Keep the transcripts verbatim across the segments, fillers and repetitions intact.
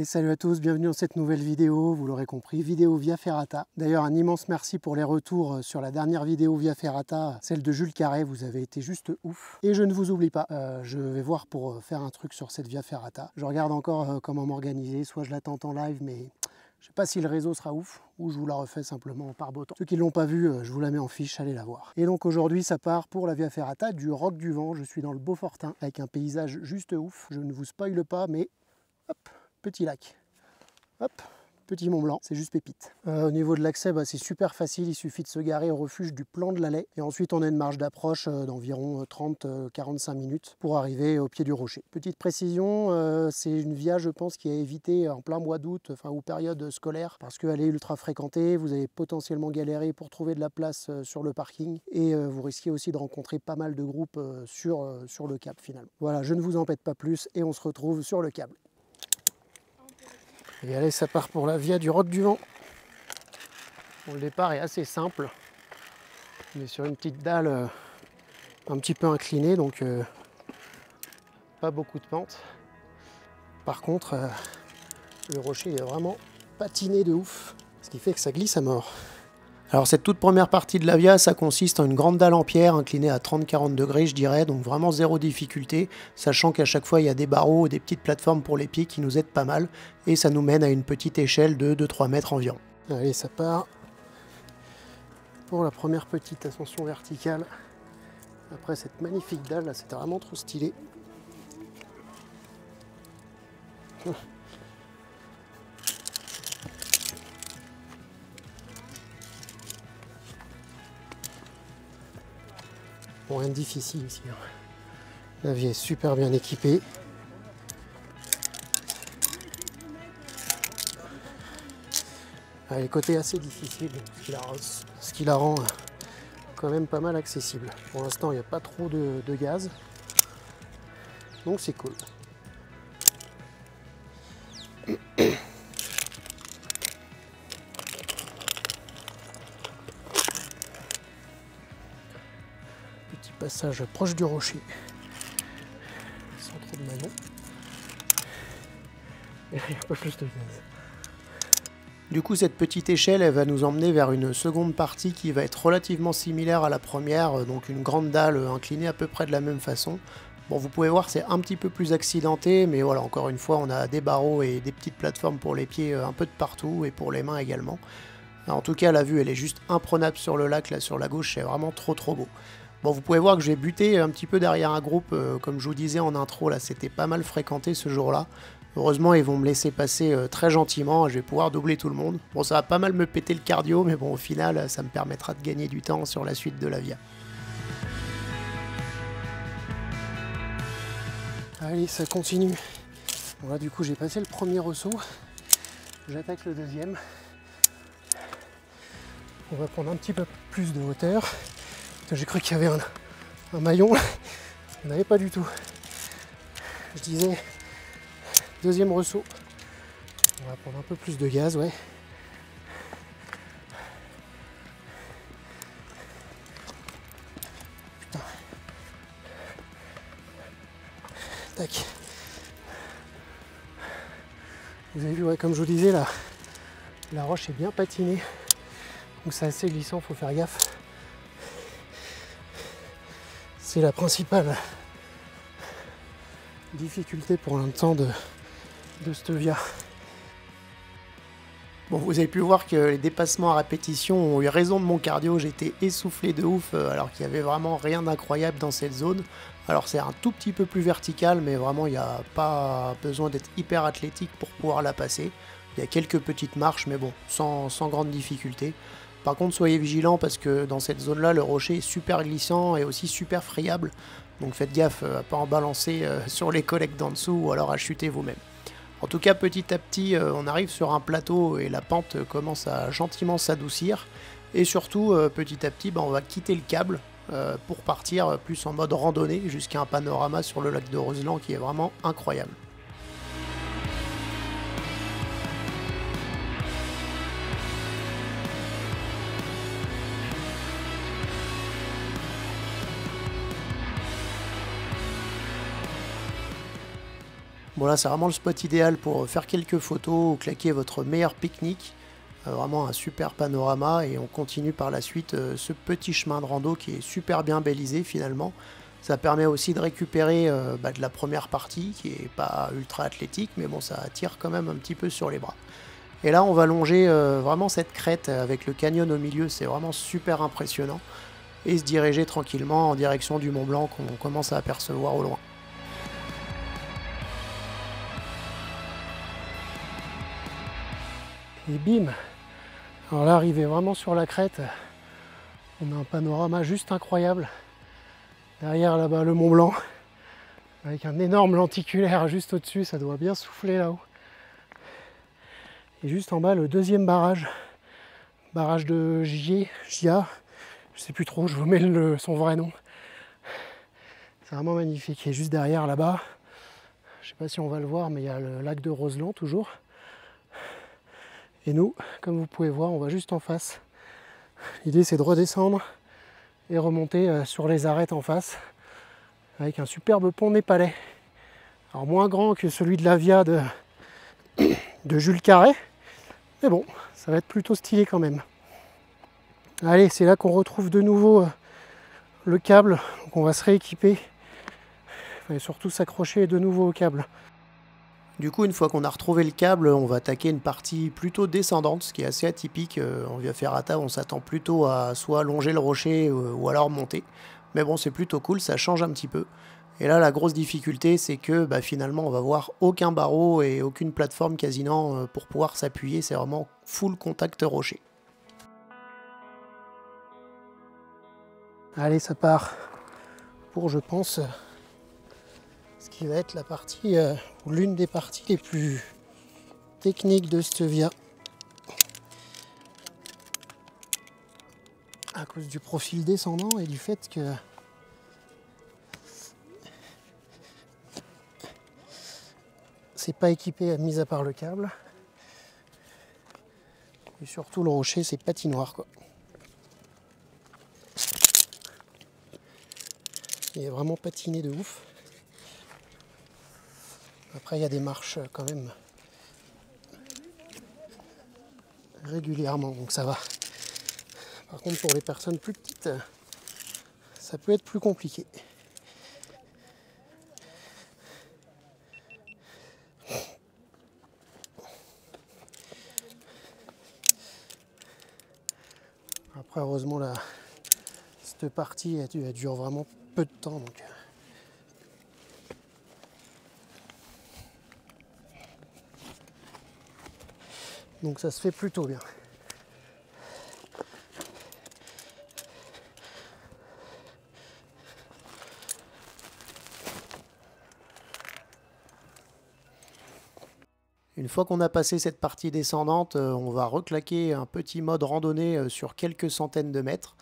Et salut à tous, bienvenue dans cette nouvelle vidéo, vous l'aurez compris, vidéo Via Ferrata. D'ailleurs un immense merci pour les retours sur la dernière vidéo Via Ferrata, celle de Jules Carré, vous avez été juste ouf. Et je ne vous oublie pas, euh, je vais voir pour faire un truc sur cette Via Ferrata. Je regarde encore euh, comment m'organiser, soit je la tente en live, mais je sais pas si le réseau sera ouf, ou je vous la refais simplement par beau temps. Ceux qui ne l'ont pas vue, je vous la mets en fiche, allez la voir. Et donc aujourd'hui, ça part pour la Via Ferrata du Roc du Vent, je suis dans le Beaufortain, avec un paysage juste ouf, je ne vous spoile pas, mais hop, petit lac, hop, petit Mont Blanc, c'est juste pépite. Euh, au niveau de l'accès, bah, c'est super facile, il suffit de se garer au refuge du plan de l'allée et ensuite on a une marge d'approche euh, d'environ trente à quarante-cinq minutes pour arriver au pied du rocher. Petite précision, euh, c'est une via je pense qui est évitée en plein mois d'août, enfin ou période scolaire, parce qu'elle est ultra fréquentée, vous allez potentiellement galérer pour trouver de la place euh, sur le parking et euh, vous risquez aussi de rencontrer pas mal de groupes euh, sur, euh, sur le câble finalement. Voilà, je ne vous embête pas plus et on se retrouve sur le câble. Et allez, ça part pour la Via du Roc du Vent. Bon, le départ est assez simple. On est sur une petite dalle euh, un petit peu inclinée, donc euh, pas beaucoup de pente. Par contre, euh, le rocher est vraiment patiné de ouf, ce qui fait que ça glisse à mort. Alors cette toute première partie de la via, ça consiste en une grande dalle en pierre inclinée à trente à quarante degrés je dirais, donc vraiment zéro difficulté, sachant qu'à chaque fois il y a des barreaux et des petites plateformes pour les pieds qui nous aident pas mal, et ça nous mène à une petite échelle de deux à trois mètres environ. Allez, ça part pour la première petite ascension verticale, après cette magnifique dalle, là c'était vraiment trop stylé. Hum. Bon, rien de difficile ici. La via est super bien équipée. Les côtés assez difficiles, ce qui la, ce qui la rend quand même pas mal accessible. Pour l'instant, il n'y a pas trop de, de gaz. Donc c'est cool. Passage proche du rocher sans trop de manon et là, il n'y a pas plus de gaz. Du coup cette petite échelle elle va nous emmener vers une seconde partie qui va être relativement similaire à la première, donc une grande dalle inclinée à peu près de la même façon. Bon, vous pouvez voir c'est un petit peu plus accidenté, mais voilà, encore une fois on a des barreaux et des petites plateformes pour les pieds un peu de partout et pour les mains également. Alors, en tout cas la vue elle est juste imprenable sur le lac là sur la gauche, c'est vraiment trop trop beau. Bon, vous pouvez voir que j'ai buté un petit peu derrière un groupe, euh, comme je vous disais en intro, là c'était pas mal fréquenté ce jour-là. Heureusement, ils vont me laisser passer euh, très gentiment, je vais pouvoir doubler tout le monde. Bon, ça va pas mal me péter le cardio, mais bon, au final, ça me permettra de gagner du temps sur la suite de la via. Allez, ça continue. Bon, là, du coup, j'ai passé le premier ressaut, j'attaque le deuxième. On va prendre un petit peu plus de hauteur. J'ai cru qu'il y avait un, un maillon, on n'avait pas du tout. Je disais, deuxième ressaut, on va prendre un peu plus de gaz, ouais. Putain. Tac. Vous avez vu, ouais, comme je vous disais, là, la roche est bien patinée, donc c'est assez glissant, faut faire gaffe. C'est la principale difficulté pour l'instant de, de cette via. Bon, vous avez pu voir que les dépassements à répétition ont eu raison de mon cardio, j'étais essoufflé de ouf alors qu'il n'y avait vraiment rien d'incroyable dans cette zone. Alors c'est un tout petit peu plus vertical, mais vraiment il n'y a pas besoin d'être hyper athlétique pour pouvoir la passer. Il y a quelques petites marches, mais bon, sans, sans grande difficulté. Par contre, soyez vigilants parce que dans cette zone-là, le rocher est super glissant et aussi super friable. Donc faites gaffe à ne pas en balancer sur les collègues d'en dessous ou alors à chuter vous-même. En tout cas, petit à petit, on arrive sur un plateau et la pente commence à gentiment s'adoucir. Et surtout, petit à petit, on va quitter le câble pour partir plus en mode randonnée jusqu'à un panorama sur le lac de Roselend qui est vraiment incroyable. Bon là c'est vraiment le spot idéal pour faire quelques photos ou claquer votre meilleur pique-nique. Euh, vraiment un super panorama, et on continue par la suite euh, ce petit chemin de rando qui est super bien balisé finalement. Ça permet aussi de récupérer euh, bah, de la première partie qui est pas ultra athlétique, mais bon ça attire quand même un petit peu sur les bras. Et là on va longer euh, vraiment cette crête avec le canyon au milieu, c'est vraiment super impressionnant. Et se diriger tranquillement en direction du Mont Blanc qu'on commence à apercevoir au loin. Et bim! Alors là, arrivé vraiment sur la crête, on a un panorama juste incroyable. Derrière là-bas, le Mont Blanc, avec un énorme lenticulaire juste au-dessus, ça doit bien souffler là-haut. Et juste en bas, le deuxième barrage, barrage de Gia, je sais plus trop, je vous mets le, son vrai nom. C'est vraiment magnifique. Et juste derrière là-bas, je sais pas si on va le voir, mais il y a le lac de Roselend toujours. Et nous, comme vous pouvez voir, on va juste en face. L'idée, c'est de redescendre et remonter sur les arêtes en face avec un superbe pont népalais. Alors moins grand que celui de la Via de, de Jules Carré, mais bon, ça va être plutôt stylé quand même. Allez, c'est là qu'on retrouve de nouveau le câble. Donc on va se rééquiper et surtout s'accrocher de nouveau au câble. Du coup, une fois qu'on a retrouvé le câble, on va attaquer une partie plutôt descendante, ce qui est assez atypique. En Via Ferrata, on s'attend plutôt à soit longer le rocher ou alors monter. Mais bon, c'est plutôt cool, ça change un petit peu. Et là, la grosse difficulté, c'est que bah, finalement, on va voir aucun barreau et aucune plateforme quasiment pour pouvoir s'appuyer. C'est vraiment full contact rocher. Allez, ça part pour, je pense... ce qui va être la partie, euh, l'une des parties les plus techniques de cette Via. À cause du profil descendant et du fait que c'est pas équipé, mis à part le câble. Et surtout le rocher, c'est patinoire quoi. Il est vraiment patiné de ouf. Après, il y a des marches quand même régulièrement, donc ça va. Par contre, pour les personnes plus petites, ça peut être plus compliqué. Après, heureusement, là, cette partie, elle, elle dure vraiment peu de temps, donc... Donc ça se fait plutôt bien. Une fois qu'on a passé cette partie descendante, on va reclaquer un petit mode randonnée sur quelques centaines de mètres.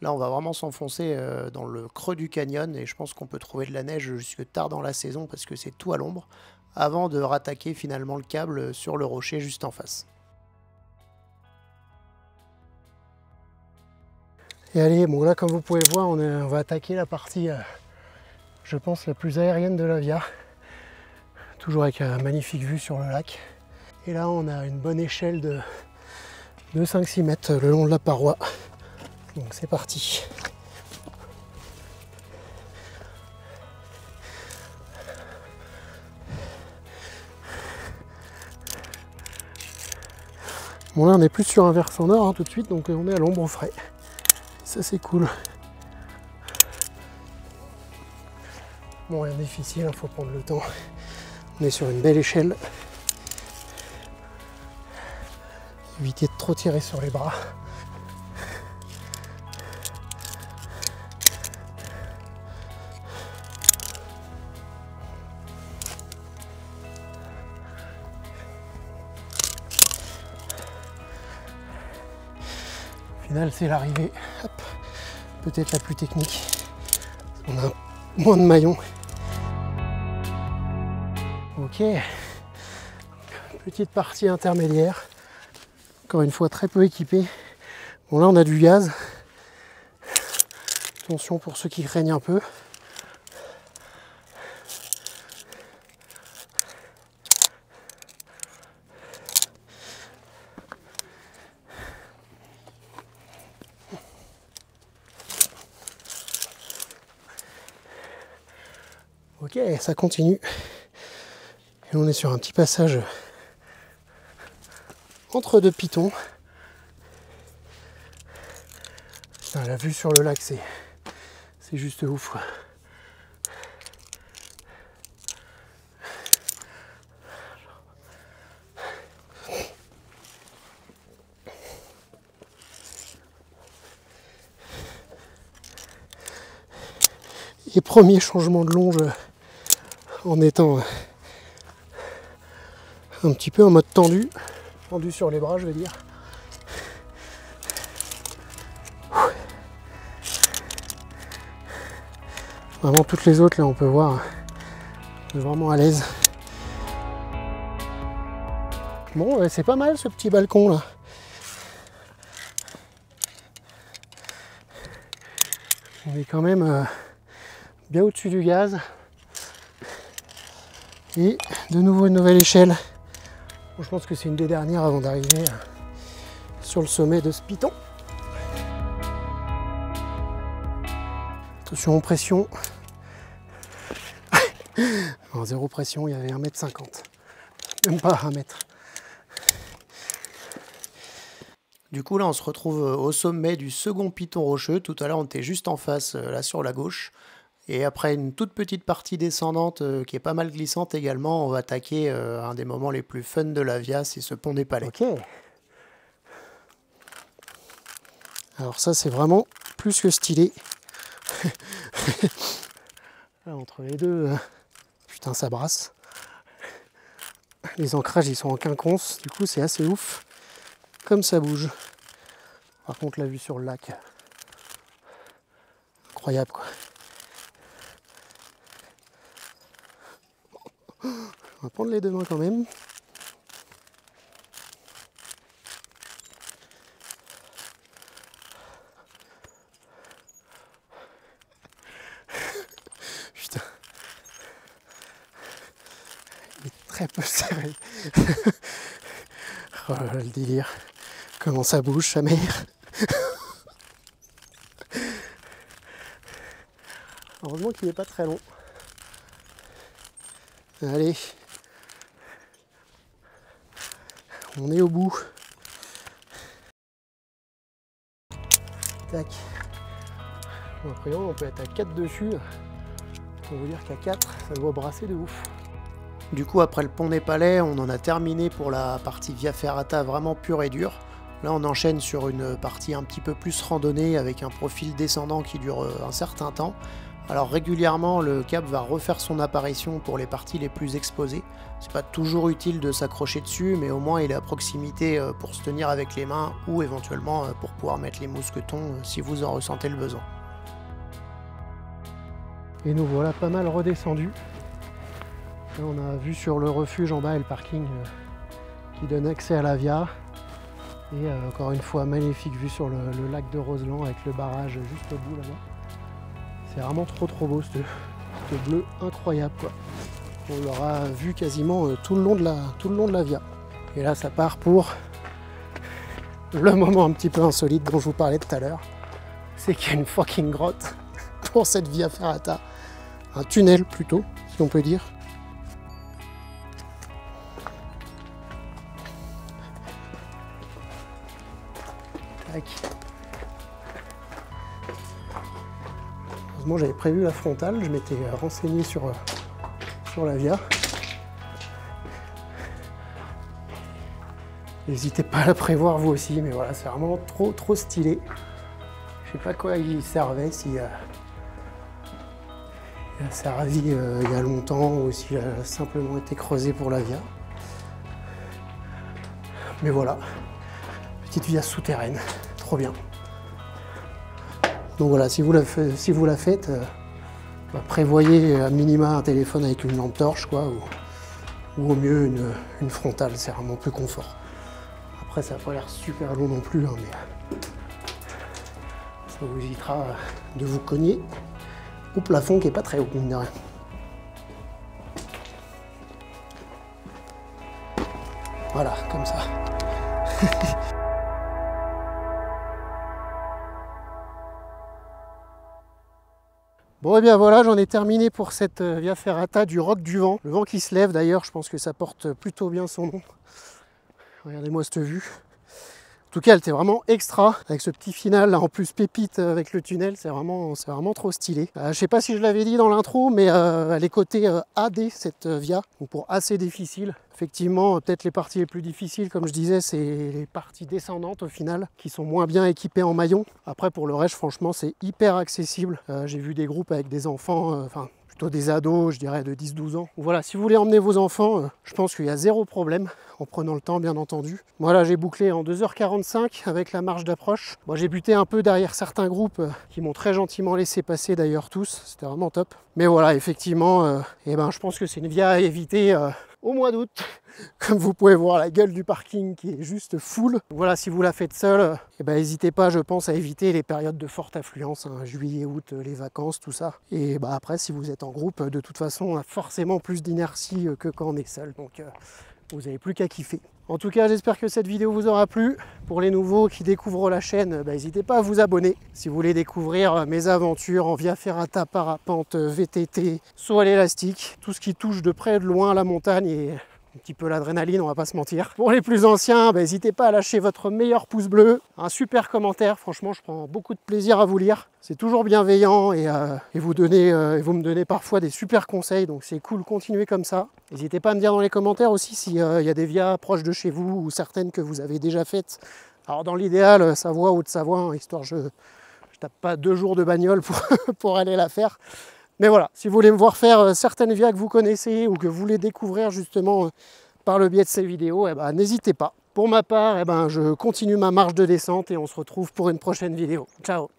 Là, on va vraiment s'enfoncer dans le creux du canyon et je pense qu'on peut trouver de la neige jusque tard dans la saison parce que c'est tout à l'ombre, avant de rattaquer finalement le câble sur le rocher juste en face. Et allez, bon là comme vous pouvez le voir, on, est, on va attaquer la partie, euh, je pense, la plus aérienne de la Via. Toujours avec une magnifique vue sur le lac. Et là, on a une bonne échelle de, de cinq six mètres le long de la paroi. Donc c'est parti. Bon là, on est plus sur un versant nord hein, tout de suite, donc on est à l'ombre au frais. Ça c'est cool. Bon, rien de difficile, il faut prendre le temps. On est sur une belle échelle. Éviter de trop tirer sur les bras. Au final, c'est l'arrivée. Peut-être la plus technique, on a moins de maillons. Ok, petite partie intermédiaire, encore une fois très peu équipée. Bon là on a du gaz, attention pour ceux qui craignent un peu. Ok, ça continue. Et on est sur un petit passage entre deux pitons. Putain, la vue sur le lac, c'est c'est juste ouf, quoi. Et premier changement de longe en étant un petit peu en mode tendu, tendu sur les bras, je vais dire. Vraiment toutes les autres, là on peut voir, on est vraiment à l'aise. Bon, c'est pas mal ce petit balcon là. On est quand même... Euh, bien au-dessus du gaz, et de nouveau une nouvelle échelle. Bon, je pense que c'est une des dernières avant d'arriver sur le sommet de ce piton. Attention pression. En zéro pression, il y avait un mètre cinquante, même pas un mètre. Du coup là on se retrouve au sommet du second piton rocheux. Tout à l'heure on était juste en face, là sur la gauche. Et après une toute petite partie descendante euh, qui est pas mal glissante également, on va attaquer euh, un des moments les plus fun de la Via, c'est ce pont des Palais. Ok. Alors ça c'est vraiment plus que stylé. Là, entre les deux, euh, putain ça brasse. Les ancrages ils sont en quinconce, du coup c'est assez ouf. Comme ça bouge. Par contre la vue sur le lac, incroyable quoi. On va prendre les deux mains quand même. Putain. Il est très peu serré. Oh là là, le délire. Comment ça bouge, sa mère. Heureusement qu'il n'est pas très long. Allez, on est au bout. Tac. Bon, après on peut être à quatre dessus. On veut dire qu'à quatre, ça doit brasser de ouf. Du coup, après le pont des Palais, on en a terminé pour la partie Via Ferrata vraiment pure et dure. Là, on enchaîne sur une partie un petit peu plus randonnée avec un profil descendant qui dure un certain temps. Alors régulièrement, le câble va refaire son apparition pour les parties les plus exposées. C'est pas toujours utile de s'accrocher dessus, mais au moins il est à proximité pour se tenir avec les mains ou éventuellement pour pouvoir mettre les mousquetons si vous en ressentez le besoin. Et nous voilà pas mal redescendus. Là, on a vu sur le refuge en bas et le parking qui donne accès à la Via. Et encore une fois, magnifique vue sur le, le lac de Roselend avec le barrage juste au bout là-bas. C'est vraiment trop trop beau, ce, ce bleu incroyable quoi. On l'aura vu quasiment euh, tout, le long de la, tout le long de la Via. Et là ça part pour le moment un petit peu insolite dont je vous parlais tout à l'heure. C'est qu'il y a une fucking grotte pour cette Via Ferrata. Un tunnel plutôt, si on peut dire. Tac. Heureusement j'avais prévu la frontale, je m'étais renseigné sur, euh, sur la Via. N'hésitez pas à la prévoir vous aussi, mais voilà, c'est vraiment trop trop stylé. Je sais pas quoi il servait, si euh, il a servi euh, il y a longtemps ou s'il a simplement été creusé pour la Via. Mais voilà, petite Via souterraine, trop bien. Donc voilà, si vous la, si vous la faites, euh, bah prévoyez à minima un téléphone avec une lampe torche, quoi, ou, ou au mieux une, une frontale, c'est vraiment plus confort. Après, ça n'a pas l'air super long non plus, hein, mais ça vous évitera de vous cogner au plafond qui n'est pas très haut, mine de rien. Voilà, comme ça. Bon, et bien voilà, j'en ai terminé pour cette Via Ferrata du Roc du Vent. Le vent qui se lève d'ailleurs, je pense que ça porte plutôt bien son nom. Regardez-moi cette vue. En tout cas, elle était vraiment extra, avec ce petit final là, en plus pépite avec le tunnel, c'est vraiment, c'est vraiment trop stylé. Euh, je ne sais pas si je l'avais dit dans l'intro, mais euh, elle est cotée euh, A D cette euh, via, donc pour assez difficile. Effectivement, euh, peut-être les parties les plus difficiles, comme je disais, c'est les parties descendantes au final, qui sont moins bien équipées en maillon. Après, pour le reste, franchement, c'est hyper accessible. Euh, j'ai vu des groupes avec des enfants, enfin... Euh, plutôt des ados, je dirais, de dix douze ans. Voilà, si vous voulez emmener vos enfants, euh, je pense qu'il y a zéro problème, en prenant le temps, bien entendu. Moi, là, j'ai bouclé en deux heures quarante-cinq avec la marge d'approche. Moi, j'ai buté un peu derrière certains groupes euh, qui m'ont très gentiment laissé passer, d'ailleurs, tous. C'était vraiment top. Mais voilà, effectivement, euh, eh ben, je pense que c'est une via à éviter euh, au mois d'août. Comme vous pouvez voir, la gueule du parking qui est juste full. Voilà, si vous la faites seule, euh, eh ben, n'hésitez pas, je pense, à éviter les périodes de forte affluence, hein, juillet, août, les vacances, tout ça. Et bah, après, si vous êtes en groupe, de toute façon, on a forcément plus d'inertie que quand on est seul, donc euh, vous n'avez plus qu'à kiffer. En tout cas, j'espère que cette vidéo vous aura plu. Pour les nouveaux qui découvrent la chaîne, bah, n'hésitez pas à vous abonner. Si vous voulez découvrir mes aventures en Via Ferrata, parapente, V T T, saut à l'élastique, tout ce qui touche de près et de loin la montagne et un petit peu l'adrénaline, on va pas se mentir. Pour les plus anciens, bah, n'hésitez pas à lâcher votre meilleur pouce bleu, un super commentaire, franchement je prends beaucoup de plaisir à vous lire. C'est toujours bienveillant et, euh, et vous donnez, euh, vous me donnez parfois des super conseils, donc c'est cool, continuez comme ça. N'hésitez pas à me dire dans les commentaires aussi s'il euh, y a des vias proches de chez vous ou certaines que vous avez déjà faites. Alors dans l'idéal, Savoie ou Haute-Savoie, hein, histoire je ne tape pas deux jours de bagnole pour, pour aller la faire. Mais voilà, si vous voulez me voir faire certaines vias que vous connaissez ou que vous voulez découvrir justement par le biais de ces vidéos, eh ben, n'hésitez pas. Pour ma part, eh ben, je continue ma marche de descente et on se retrouve pour une prochaine vidéo. Ciao!